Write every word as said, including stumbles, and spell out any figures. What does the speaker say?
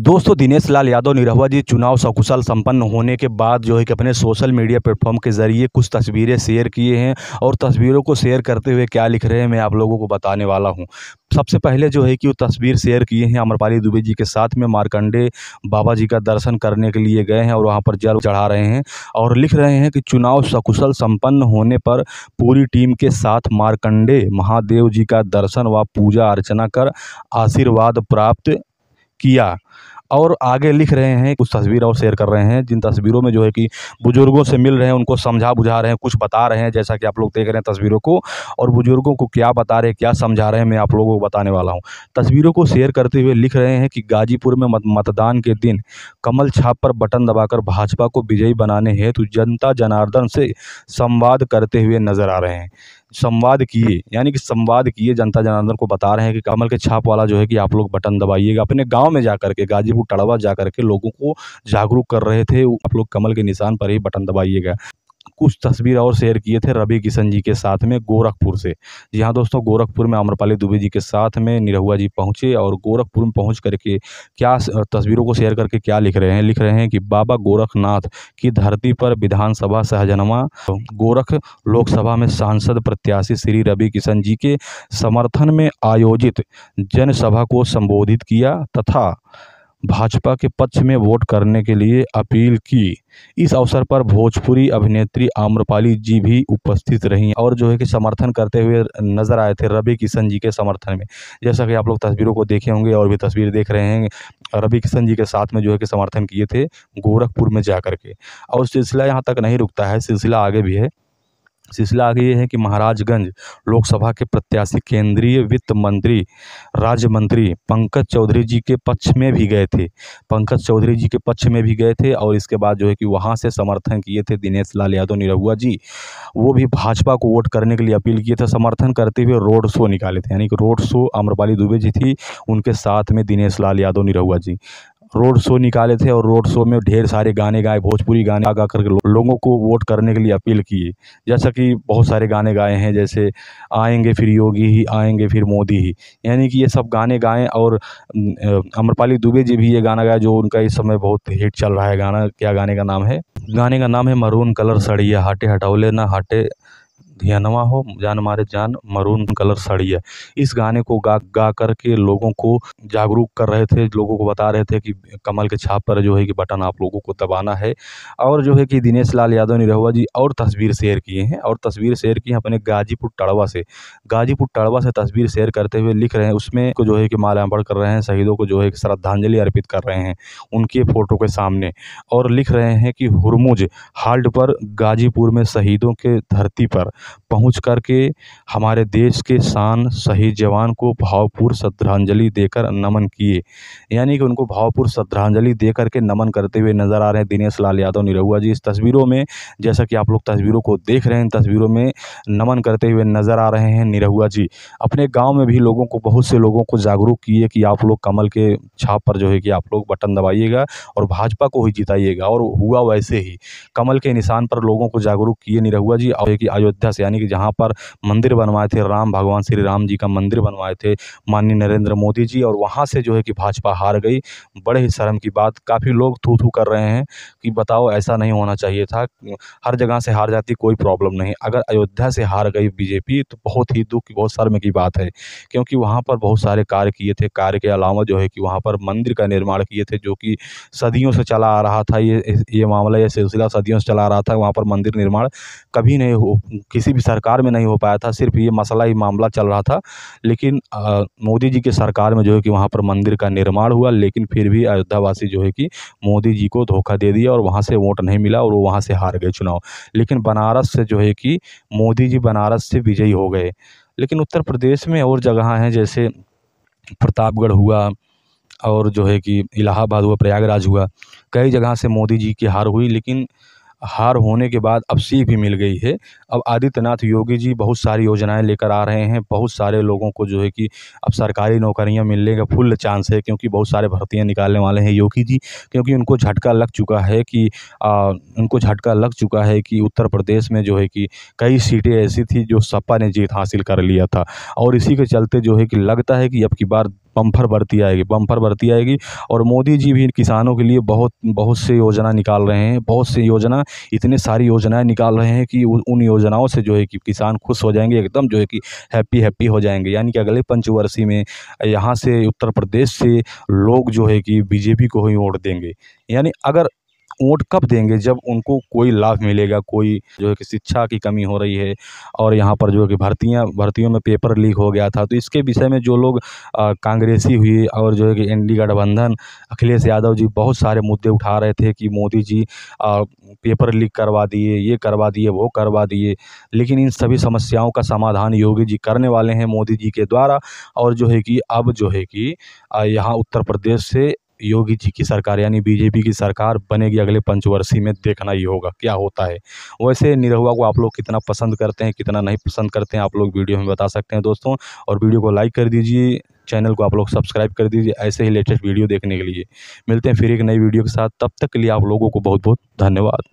दोस्तों दिनेश लाल यादव निरहुआ जी चुनाव सकुशल संपन्न होने के बाद जो है कि अपने सोशल मीडिया प्लेटफॉर्म के ज़रिए कुछ तस्वीरें शेयर किए हैं और तस्वीरों को शेयर करते हुए क्या लिख रहे हैं मैं आप लोगों को बताने वाला हूं। सबसे पहले जो है कि वो तस्वीर शेयर किए हैं अमरपाली दुबे जी के साथ में, मारकंडे बाबा जी का दर्शन करने के लिए गए हैं और वहाँ पर जल चढ़ा रहे हैं और लिख रहे हैं कि चुनाव सकुशल संपन्न होने पर पूरी टीम के साथ मारकंडे महादेव जी का दर्शन व पूजा अर्चना कर आशीर्वाद प्राप्त किया। और आगे लिख रहे हैं, कुछ तस्वीर और शेयर कर रहे हैं जिन तस्वीरों में जो है कि बुजुर्गों से मिल रहे हैं, उनको समझा बुझा रहे हैं, कुछ बता रहे हैं जैसा कि आप लोग देख रहे हैं तस्वीरों को, और बुजुर्गों को क्या बता रहे हैं क्या समझा रहे हैं मैं आप लोगों को बताने वाला हूँ। तस्वीरों को शेयर करते हुए लिख रहे हैं कि गाजीपुर में मतदान के दिन कमल छाप पर बटन दबाकर भाजपा को विजयी बनाने हेतु जनता जनार्दन से संवाद करते हुए नजर आ रहे हैं। संवाद किए यानी कि संवाद किए जनता जनार्दन को बता रहे हैं कि कमल के छाप वाला जो है कि आप लोग बटन दबाइएगा। अपने गांव में जाकर के गाजीपुर टड़वा जाकर के लोगों को जागरूक कर रहे थे, आप लोग कमल के निशान पर ही बटन दबाइएगा। कुछ तस्वीर और शेयर किए थे रवि किशन जी के साथ में गोरखपुर से। जी हाँ दोस्तों, गोरखपुर में अमरपाली दुबे जी के साथ में निरहुआ जी पहुँचे और गोरखपुर में पहुँच करके क्या तस्वीरों को शेयर करके क्या लिख रहे हैं, लिख रहे हैं कि बाबा गोरखनाथ की धरती पर विधानसभा सहजनवा गोरख लोकसभा में सांसद प्रत्याशी श्री रवि किशन जी के समर्थन में आयोजित जनसभा को संबोधित किया तथा भाजपा के पक्ष में वोट करने के लिए अपील की। इस अवसर पर भोजपुरी अभिनेत्री आम्रपाली जी भी उपस्थित रहीं और जो है कि समर्थन करते हुए नजर आए थे रवि किशन जी के समर्थन में। जैसा कि आप लोग तस्वीरों को देखे होंगे और भी तस्वीर देख रहे हैं, रवि किशन जी के साथ में जो है कि समर्थन किए थे गोरखपुर में जा कर के। और सिलसिला यहाँ तक नहीं रुकता है, सिलसिला आगे भी है। सिलसिला आगे ये है कि महाराजगंज लोकसभा के प्रत्याशी केंद्रीय वित्त मंत्री राज्य मंत्री पंकज चौधरी जी के पक्ष में भी गए थे, पंकज चौधरी जी के पक्ष में भी गए थे और इसके बाद जो है कि वहां से समर्थन किए थे दिनेश लाल यादव निरहुआ जी। वो भी भाजपा को वोट करने के लिए अपील किए थे, समर्थन करते हुए रोड शो निकाले थे। यानी कि रोड शो अमरपाली दुबे जी थी, उनके साथ में दिनेश लाल यादव निरहुआ जी रोड शो निकाले थे और रोड शो में ढेर सारे गाने गाए, भोजपुरी गाने गा करके लो, लोगों को वोट करने के लिए अपील किए। जैसा कि बहुत सारे गाने गाए हैं जैसे आएंगे फिर योगी ही, आएंगे फिर मोदी ही, यानी कि ये सब गाने गाएं। और अमरपाली दुबे जी भी ये गाना गाया जो उनका इस समय बहुत हिट चल रहा है गाना। क्या गाने का नाम है? गाने का नाम है मरून कलर सड़िया हाटे हटावले ना हाटे धियानवा हो जान मारे जान मरून कलर साड़िया। इस गाने को गा गा करके लोगों को जागरूक कर रहे थे, लोगों को बता रहे थे कि कमल के छाप पर जो है कि बटन आप लोगों को दबाना है। और जो है कि दिनेश लाल यादव निरहुआ जी और तस्वीर शेयर किए हैं और तस्वीर शेयर की हैं अपने गाजीपुर टड़वा से। गाजीपुर टड़वा से तस्वीर शेयर करते हुए लिख रहे हैं, उसमें को जो है कि माल्यार्पण कर रहे हैं, शहीदों को जो है कि श्रद्धांजलि अर्पित कर रहे हैं उनके फ़ोटो के सामने। और लिख रहे हैं कि हुरमुज हाल्ट पर गाजीपुर में शहीदों के धरती पर पहुंच करके हमारे देश के शान शहीद जवान को भावपूर्ण श्रद्धांजलि देकर नमन किए। यानी कि उनको भावपूर्ण श्रद्धांजलि देकर के नमन करते हुए नजर आ रहे हैं दिनेश लाल यादव निरहुआ जी इस तस्वीरों में। जैसा कि आप लोग तस्वीरों को देख रहे हैं, इन तस्वीरों में नमन करते हुए नजर आ रहे हैं निरहुआ जी। अपने गाँव में भी लोगों को, बहुत से लोगों को जागरूक किए कि आप लोग कमल के छाप पर जो है कि आप लोग बटन दबाइएगा और भाजपा को ही जिताइएगा। और हुआ वैसे ही, कमल के निशान पर लोगों को जागरूक किए निरहुआ जी। और अयोध्या यानी कि जहां पर मंदिर बनवाए थे, राम भगवान श्री राम जी का मंदिर बनवाए थे माननीय नरेंद्र मोदी जी, और वहां से जो है कि भाजपा हार गई। बड़े ही शर्म की बात, काफ़ी लोग थू थू कर रहे हैं कि बताओ ऐसा नहीं होना चाहिए था, हर जगह से हार जाती कोई प्रॉब्लम नहीं, अगर अयोध्या से हार गई बीजेपी तो बहुत ही दुख की, बहुत शर्म की बात है। क्योंकि वहाँ पर बहुत सारे कार्य किए थे, कार्य के अलावा जो है कि वहाँ पर मंदिर का निर्माण किए थे जो कि सदियों से चला आ रहा था। ये ये मामला, यह सिलसिला सदियों से चला आ रहा था। वहाँ पर मंदिर निर्माण कभी नहीं हो, किसी भी सरकार में नहीं हो पाया था, सिर्फ ये मसला ही मामला चल रहा था। लेकिन आ, मोदी जी की सरकार में जो है कि वहाँ पर मंदिर का निर्माण हुआ, लेकिन फिर भी अयोध्यावासी जो है कि मोदी जी को धोखा दे दिया और वहाँ से वोट नहीं मिला और वो वहाँ से हार गए चुनाव। लेकिन बनारस से जो है कि मोदी जी बनारस से विजयी हो गए। लेकिन उत्तर प्रदेश में और जगह हैं जैसे प्रतापगढ़ हुआ और जो है कि इलाहाबाद हुआ, प्रयागराज हुआ, कई जगह से मोदी जी की हार हुई। लेकिन हार होने के बाद अब सीख भी मिल गई है। अब आदित्यनाथ योगी जी बहुत सारी योजनाएं लेकर आ रहे हैं, बहुत सारे लोगों को जो है कि अब सरकारी नौकरियां मिलने का फुल चांस है, क्योंकि बहुत सारे भर्तियां निकालने वाले हैं योगी जी। क्योंकि उनको झटका लग चुका है कि आ, उनको झटका लग चुका है कि उत्तर प्रदेश में जो है कि कई सीटें ऐसी थी जो सपा ने जीत हासिल कर लिया था, और इसी के चलते जो है कि लगता है कि अब की बार बम्पर भर्ती आएगी, बम्पर भर्ती आएगी। और मोदी जी भी किसानों के लिए बहुत बहुत से योजना निकाल रहे हैं, बहुत से योजना, इतने सारी योजनाएं निकाल रहे हैं कि उन योजनाओं से जो है कि किसान खुश हो जाएंगे, एकदम जो है कि हैप्पी हैप्पी हो जाएंगे। यानी कि अगले पंचवर्षीय में यहाँ से उत्तर प्रदेश से लोग जो है कि बीजेपी को ही वोट देंगे। यानी अगर वोट कब देंगे, जब उनको कोई लाभ मिलेगा, कोई जो है कि शिक्षा की कमी हो रही है और यहाँ पर जो है कि भर्तियाँ भर्तियों में पेपर लीक हो गया था, तो इसके विषय में जो लोग कांग्रेसी हुए और जो है कि एन डी गठबंधन अखिलेश यादव जी बहुत सारे मुद्दे उठा रहे थे कि मोदी जी आ, पेपर लीक करवा दिए, ये करवा दिए, वो करवा दिए। लेकिन इन सभी समस्याओं का समाधान योगी जी करने वाले हैं मोदी जी के द्वारा। और जो है कि अब जो है कि यहाँ उत्तर प्रदेश से योगी जी की सरकार यानी बीजेपी की सरकार बनेगी अगले पंचवर्षीय में, देखना ही होगा क्या होता है। वैसे निरहुआ को आप लोग कितना पसंद करते हैं, कितना नहीं पसंद करते हैं, आप लोग वीडियो में बता सकते हैं दोस्तों। और वीडियो को लाइक कर दीजिए, चैनल को आप लोग सब्सक्राइब कर दीजिए ऐसे ही लेटेस्ट वीडियो देखने के लिए। मिलते हैं फिर एक नई वीडियो के साथ, तब तक के लिए आप लोगों को बहुत बहुत धन्यवाद।